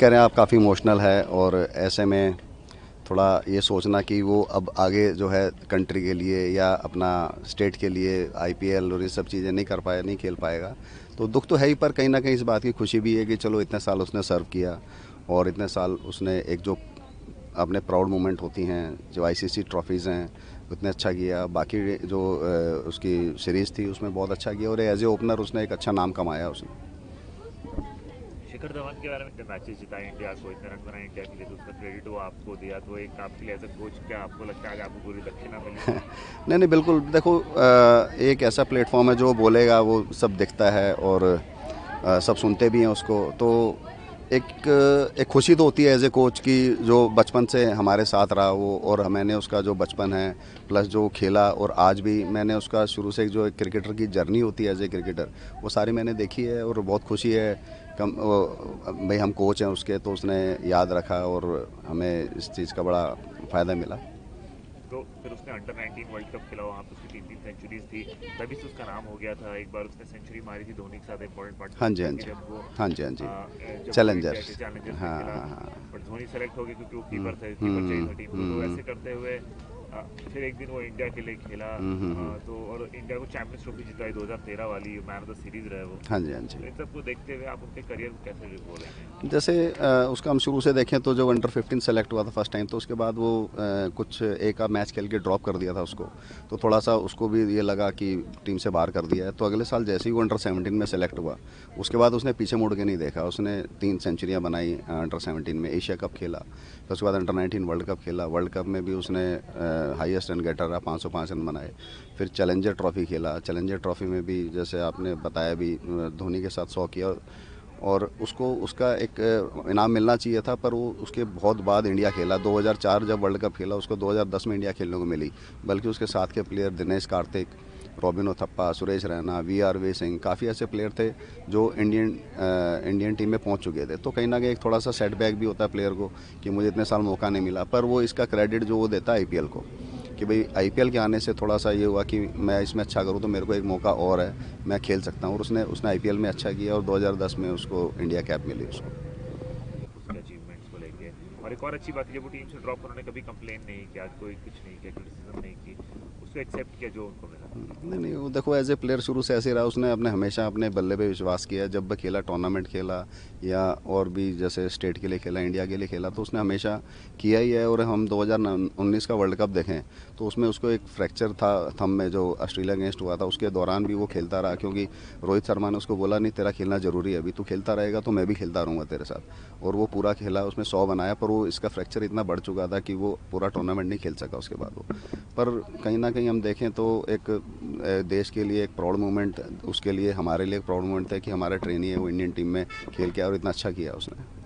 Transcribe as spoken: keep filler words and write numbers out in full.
कह रहे हैं आप काफ़ी इमोशनल है और ऐसे में थोड़ा ये सोचना कि वो अब आगे जो है कंट्री के लिए या अपना स्टेट के लिए आईपीएल और ये सब चीज़ें नहीं कर पाए नहीं खेल पाएगा तो दुख तो है ही, पर कहीं ना कहीं इस बात की खुशी भी है कि चलो इतने साल उसने सर्व किया और इतने साल उसने एक जो अपने प्राउड मोमेंट होती हैं जो आईसीसी ट्रॉफीज़ हैं उतने अच्छा किया। बाकी जो उसकी सीरीज़ थी उसमें बहुत अच्छा किया और एज ए ओपनर उसने एक अच्छा नाम कमाया। उसने शिखर धवन के बारे में इतने मैचेस जिताए इंडिया को, इतने रन बनाए इंडिया के लिए, तो उसका क्रेडिट वो आपको दिया, तो एक आपके लिए ऐसा कोच क्या आपको लगता है आज आपको पूरी दक्षिणा मिली? नहीं नहीं बिल्कुल, देखो एक ऐसा प्लेटफॉर्म है जो बोलेगा वो सब दिखता है और सब सुनते भी हैं उसको, तो एक एक खुशी तो होती है एज ए कोच की जो बचपन से हमारे साथ रहा वो और मैंने उसका जो बचपन है प्लस जो खेला और आज भी मैंने उसका शुरू से जो एक क्रिकेटर की जर्नी होती है एज ए क्रिकेटर वो सारी मैंने देखी है और बहुत खुशी है कम भाई हम कोच हैं उसके, तो उसने याद रखा और हमें इस चीज़ का बड़ा फ़ायदा मिला। तो फिर उसने अंडर नाइनटीन वर्ल्ड कप खेला, वहाँ पर उसकी तीन तीन सेंचुरीज थी, तभी से उसका नाम हो गया था। एक बार उसने सेंचुरी मारी थी धोनी के साथ इंपॉर्टेंट पार्ट। हाँ जी हाँ जी हाँ जी हाँ जी चैलेंजर्स चैलेंजर्स हाँ हाँ पर धोनी सेलेक्ट हो गए क्योंकि वो कीपर थे, कीपर चाहिए था टीम को। ऐसे करते हुए फिर एक दिन वो इंडिया के लिए खेला तो और इंडिया को चैंपियंस ट्रॉफी जिताई दो हज़ार तेरह वाली, मैन ऑफ द सीरीज रहे वो। हाँ जी हाँ जी इन सबको देखते हुए आप उनके करियर को कैसे बोल रहे हैं? जैसे उसका हम शुरू से देखें तो जब अंडर फिफ्टीन सेलेक्ट हुआ था फर्स्ट टाइम, तो उसके बाद वो कुछ एक आध मैच खेल के ड्रॉप कर दिया था उसको, तो थोड़ा सा उसको भी ये लगा कि टीम से बाहर कर दिया है। तो अगले साल जैसे ही वो अंडर सेवनटीन में सेलेक्ट हुआ उसके बाद उसने पीछे मुड़ के नहीं देखा, उसने तीन सेंचुरियाँ बनाई अंडर सेवनटीन में, एशिया कप खेला, फिर उसके बाद अंडर नाइनटीन वर्ल्ड कप खेला, वर्ल्ड कप में भी उसने हाईएस्ट रन गेटर रहा, पाँच सौ पाँच रन बनाए। फिर चैलेंजर ट्रॉफ़ी खेला, चैलेंजर ट्रॉफ़ी में भी जैसे आपने बताया भी धोनी के साथ सौ किया और उसको उसका एक इनाम मिलना चाहिए था, पर वो उसके बहुत बाद इंडिया खेला। दो हज़ार चार जब वर्ल्ड कप खेला उसको दो हज़ार दस में इंडिया खेलने को मिली, बल्कि उसके साथ के प्लेयर दिनेश कार्तिक, रॉबिनो थप्पा, सुरेश रैना, वीआरवी सिंह, काफ़ी ऐसे प्लेयर थे जो इंडियन आ, इंडियन टीम में पहुंच चुके थे। तो कहीं ना कहीं एक थोड़ा सा सेटबैक भी होता है प्लेयर को कि मुझे इतने साल मौका नहीं मिला, पर वो इसका क्रेडिट जो वो देता है आईपीएल को कि भाई आईपीएल के आने से थोड़ा सा ये हुआ कि मैं इसमें अच्छा करूँ तो मेरे को एक मौका और है, मैं खेल सकता हूँ। और उसने उसने आईपीएल में अच्छा किया और दो हज़ार दस में उसको इंडिया कैप मिली उसको। और एक और अच्छी बात है जब वो टीम से ड्रॉप उन्होंने कभी कंप्लेन नहीं किया, कोई कुछ नहीं किया, क्रिटिसिज्म नहीं की, उसको एक्सेप्ट किया जो उनको मिला। नहीं नहीं वो देखो एज ए प्लेयर शुरू से ऐसे रहा, उसने अपने हमेशा अपने बल्ले पे विश्वास किया। जब भी खेला, टूर्नामेंट खेला या और भी जैसे स्टेट के लिए खेला, इंडिया के लिए खेला, तो उसने हमेशा किया ही है। और हम दो हज़ार उन्नीस का वर्ल्ड कप देखें तो उसमें उसको एक फ्रैक्चर था थंब में जो ऑस्ट्रेलिया अगेंस्ट हुआ था, उसके दौरान भी वो खेलता रहा क्योंकि रोहित शर्मा ने उसको बोला नहीं तेरा खेलना ज़रूरी है, अभी तू खेलता रहेगा तो मैं भी खेलता रहूँगा तेरे साथ, और वो पूरा खेला, उसमें सौ बनाया। पर इसका फ्रैक्चर इतना बढ़ चुका था कि वो पूरा टूर्नामेंट नहीं खेल सका उसके बाद वो, पर कहीं ना कहीं हम देखें तो एक देश के लिए एक प्राउड मोमेंट, उसके लिए हमारे लिए एक प्राउड मोमेंट था कि हमारा ट्रेनी है वो इंडियन टीम में खेल के और इतना अच्छा किया उसने।